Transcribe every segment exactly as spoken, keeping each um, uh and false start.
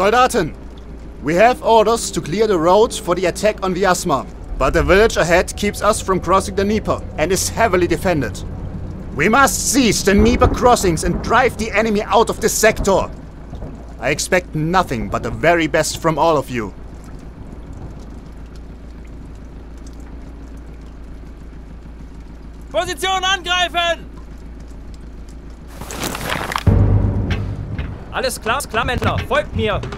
Soldaten! We have orders to clear the road for the attack on Vyazma, but the village ahead keeps us from crossing the Dnieper and is heavily defended. We must seize the Dnieper crossings and drive the enemy out of this sector. I expect nothing but the very best from all of you. Position angreifen! Alles klar, Klammhändler, folgt mir! ПТО!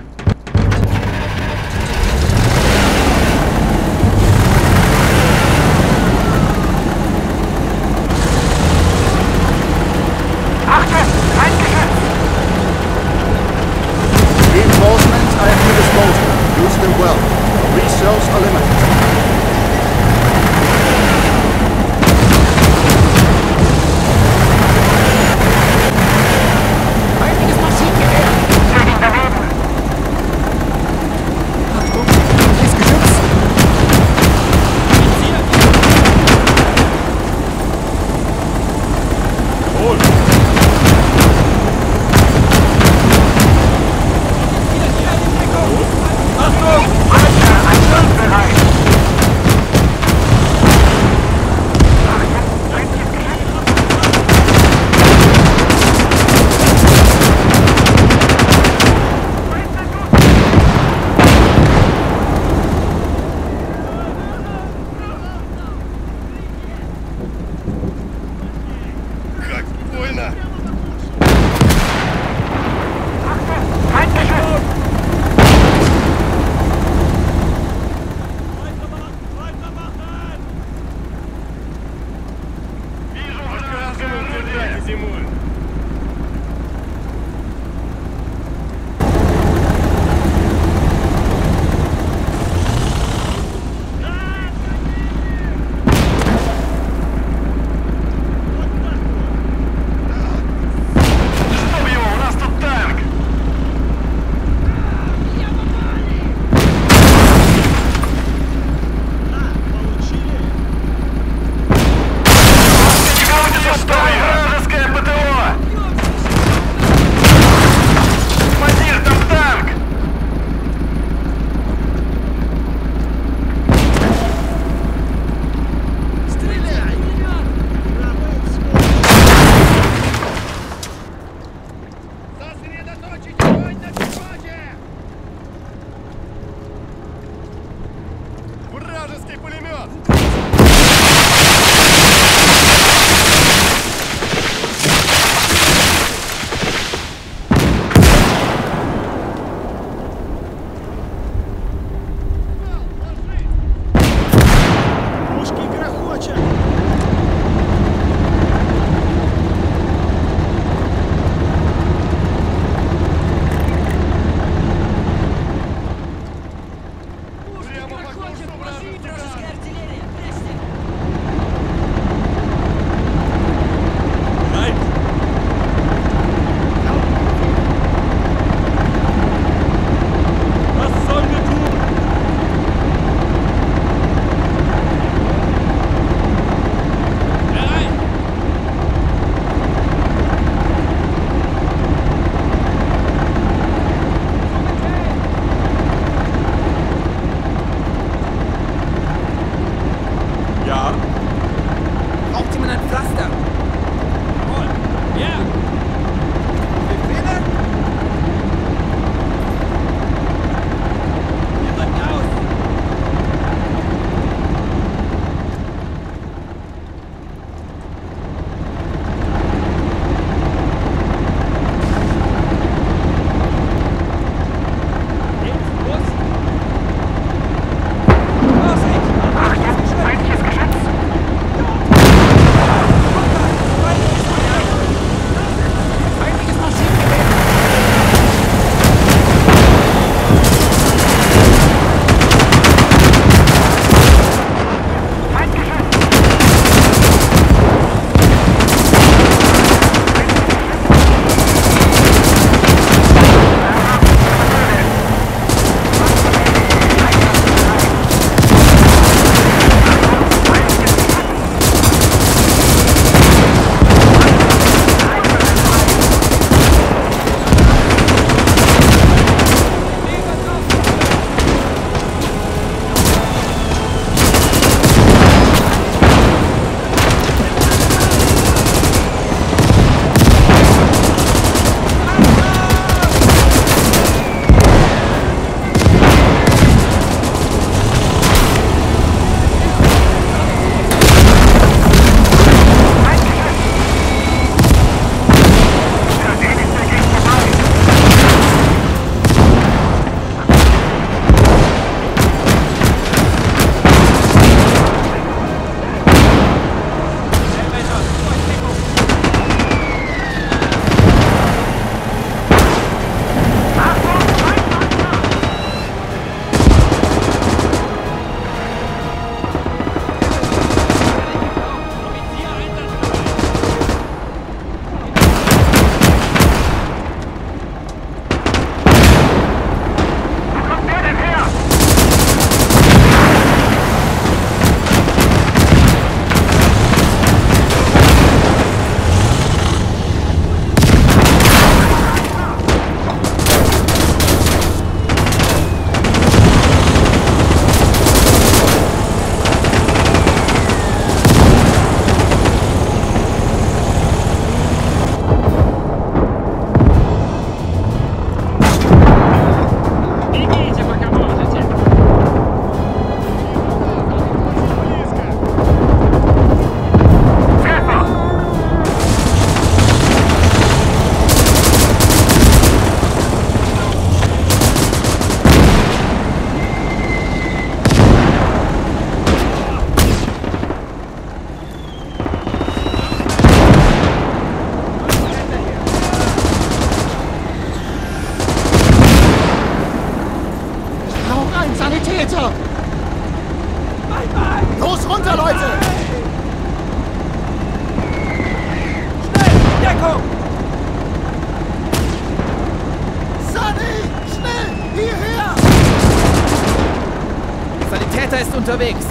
unterwegs.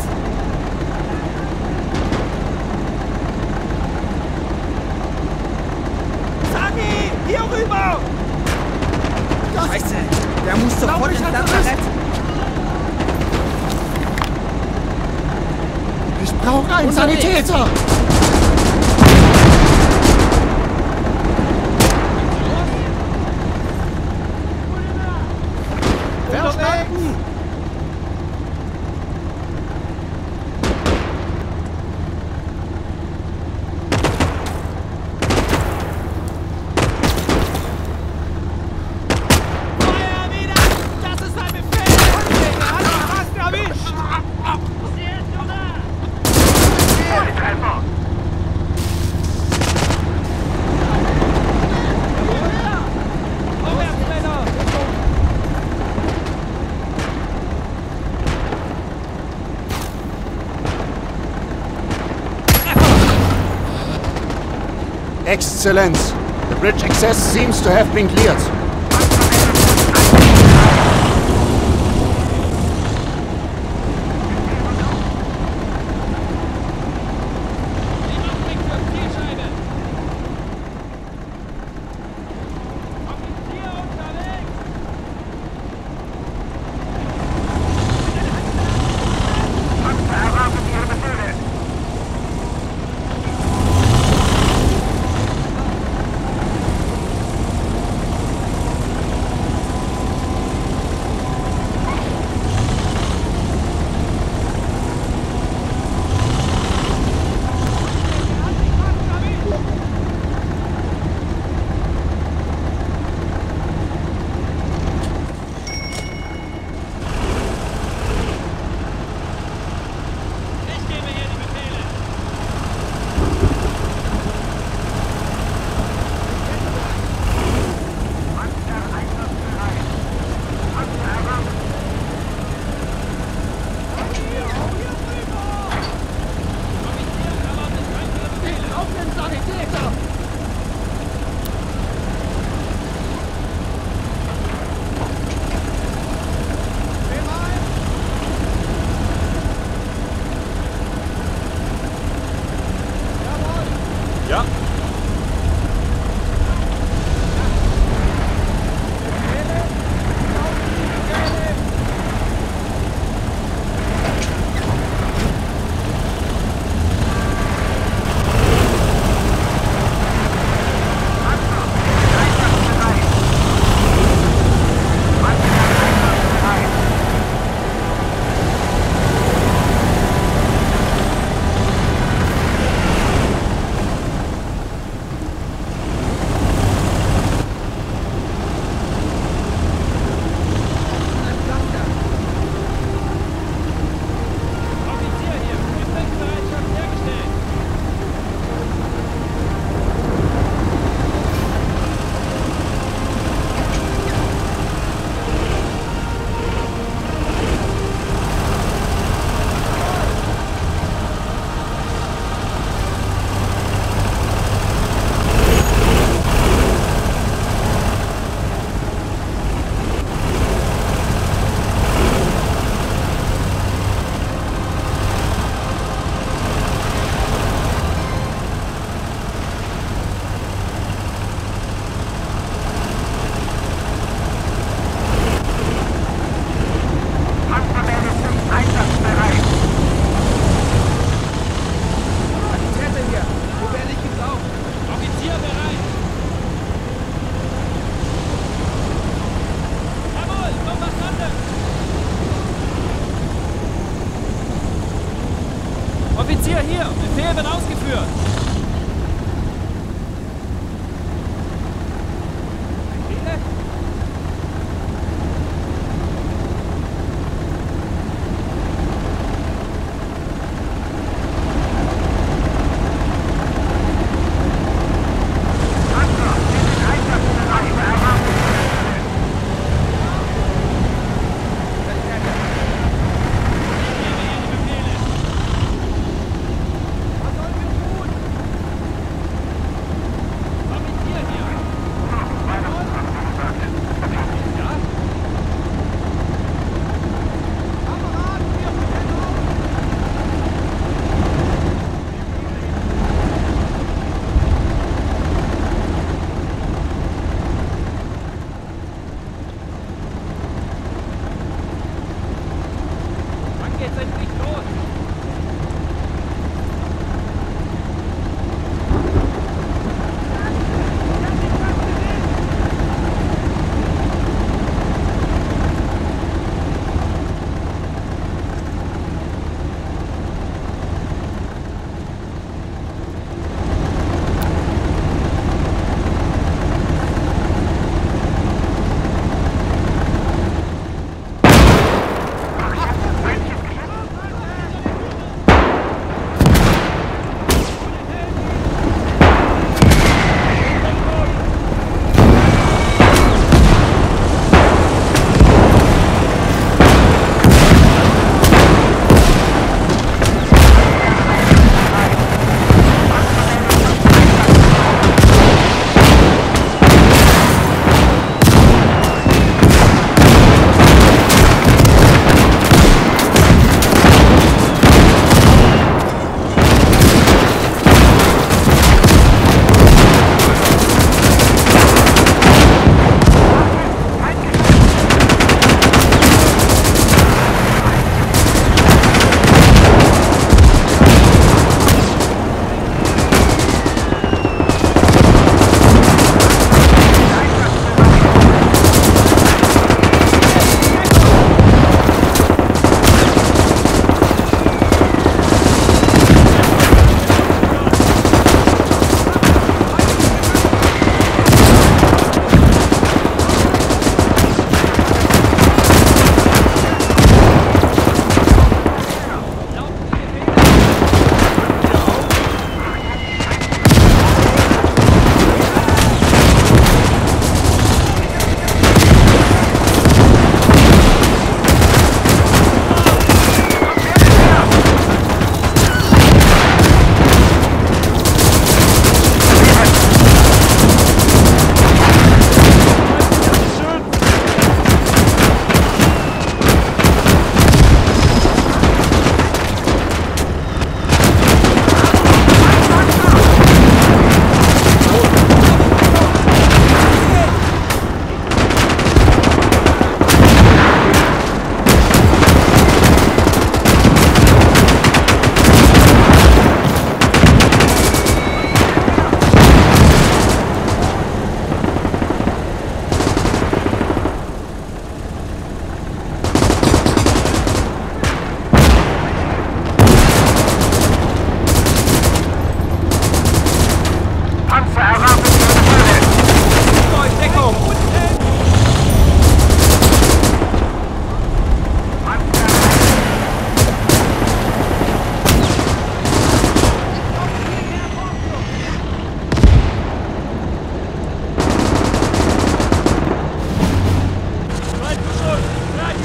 Sami, hier rüber! Das Scheiße, der muss sofort ins Lazarett. Ich brauche einen Sanitäter! Excellenz, the bridge access seems to have been cleared.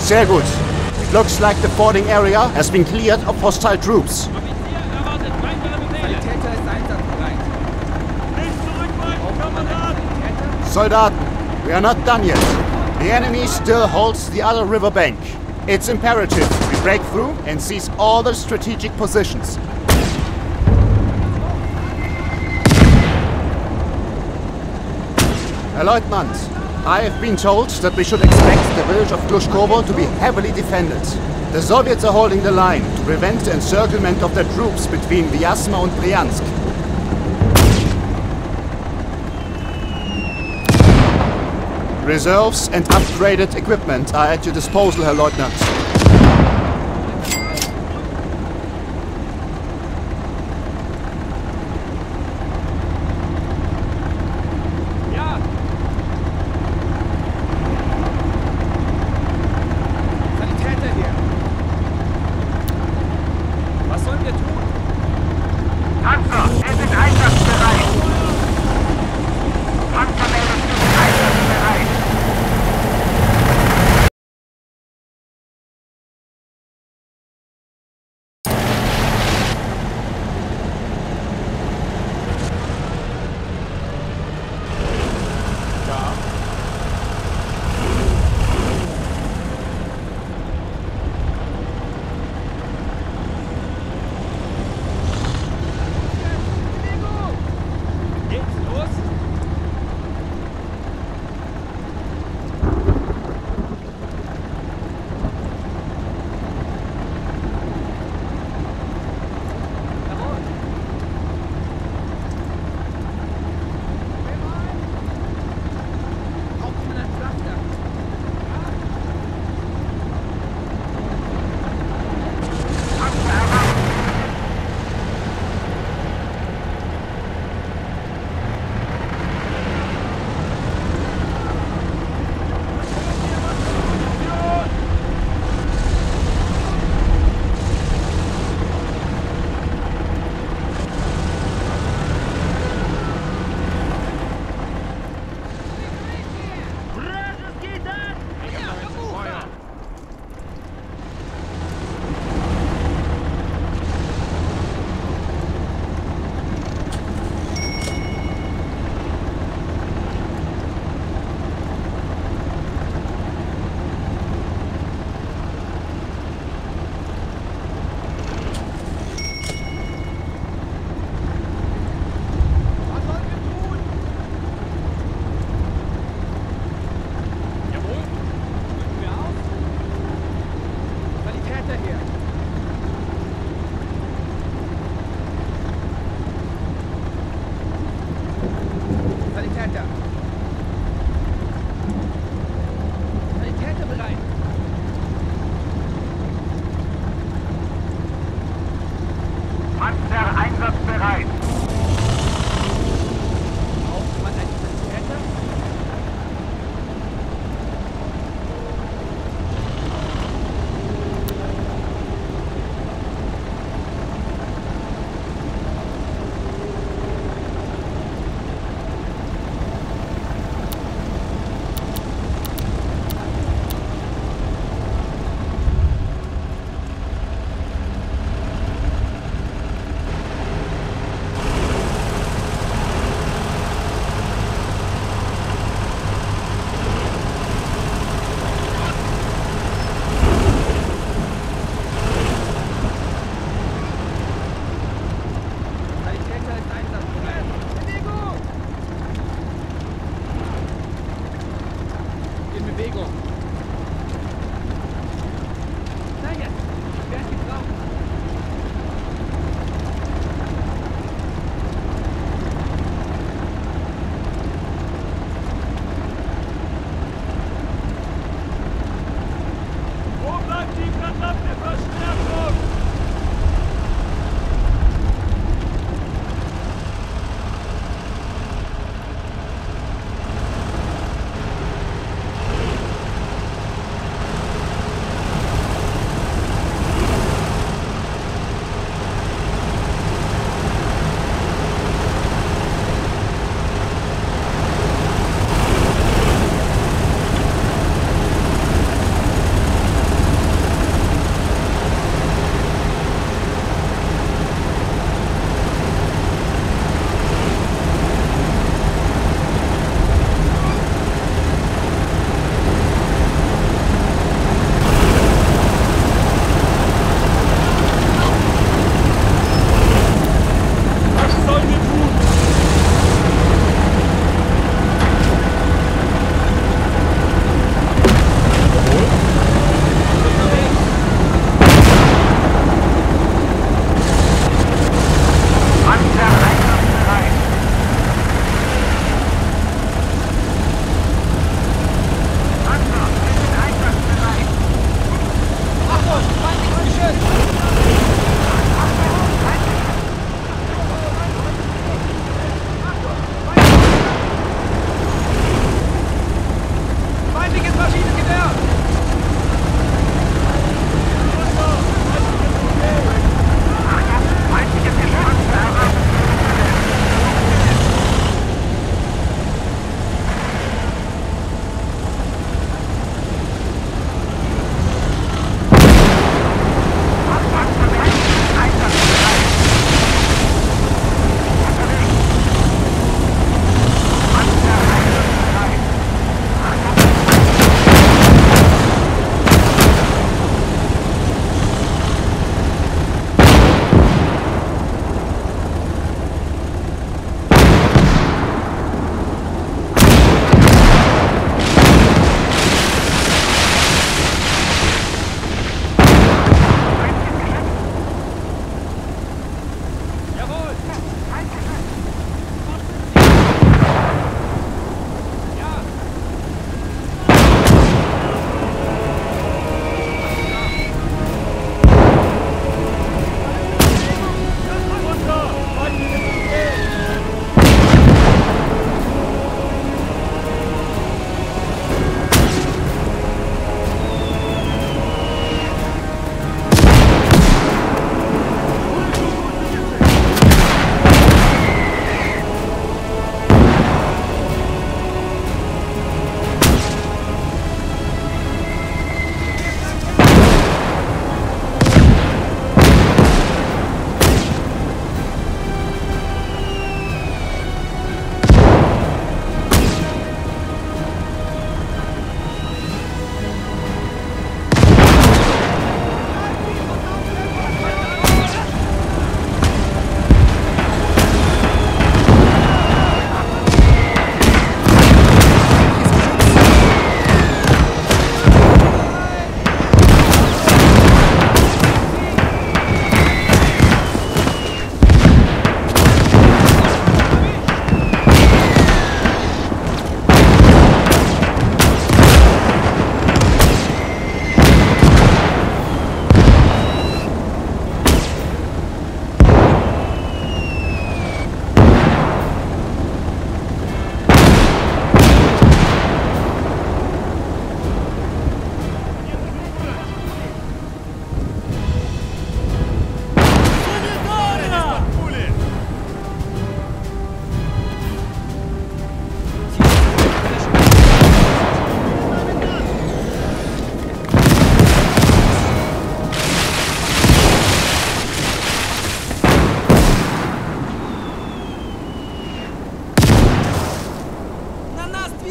Sehr gut. It looks like the fording area has been cleared of hostile troops. Soldaten, we are not done yet. The enemy still holds the other riverbank. It's imperative we break through and seize all the strategic positions. Herr Leutnant, I have been told that we should expect the village of Klushkovo to be heavily defended. The Soviets are holding the line to prevent encirclement of their troops between Vyazma and Bryansk. Reserves and upgraded equipment are at your disposal, Herr Leutnant.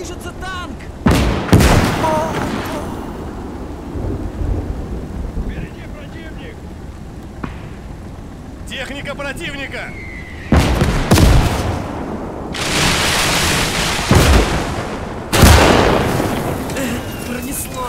Движется танк! Впереди противник! Техника противника! Пронесло!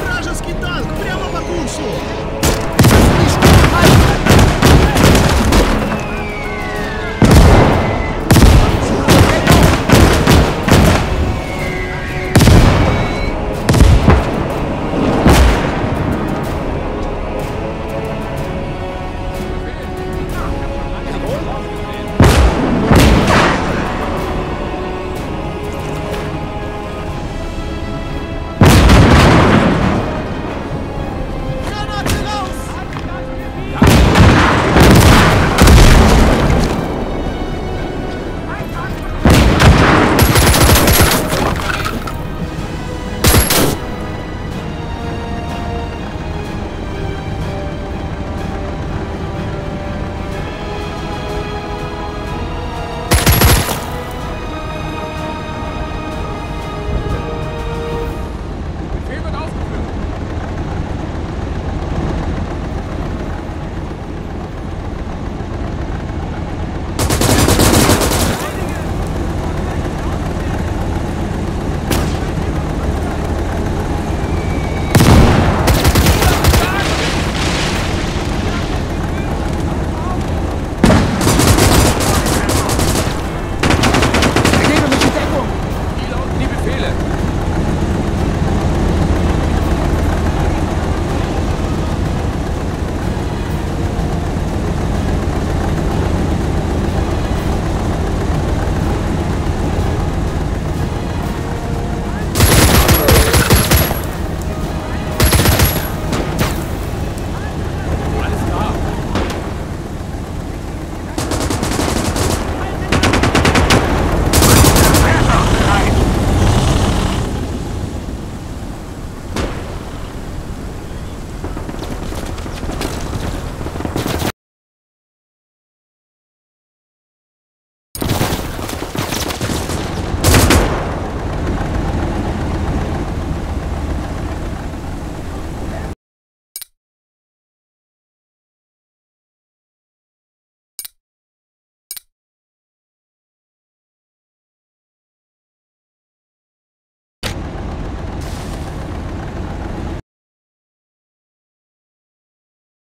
Вражеский танк прямо по курсу!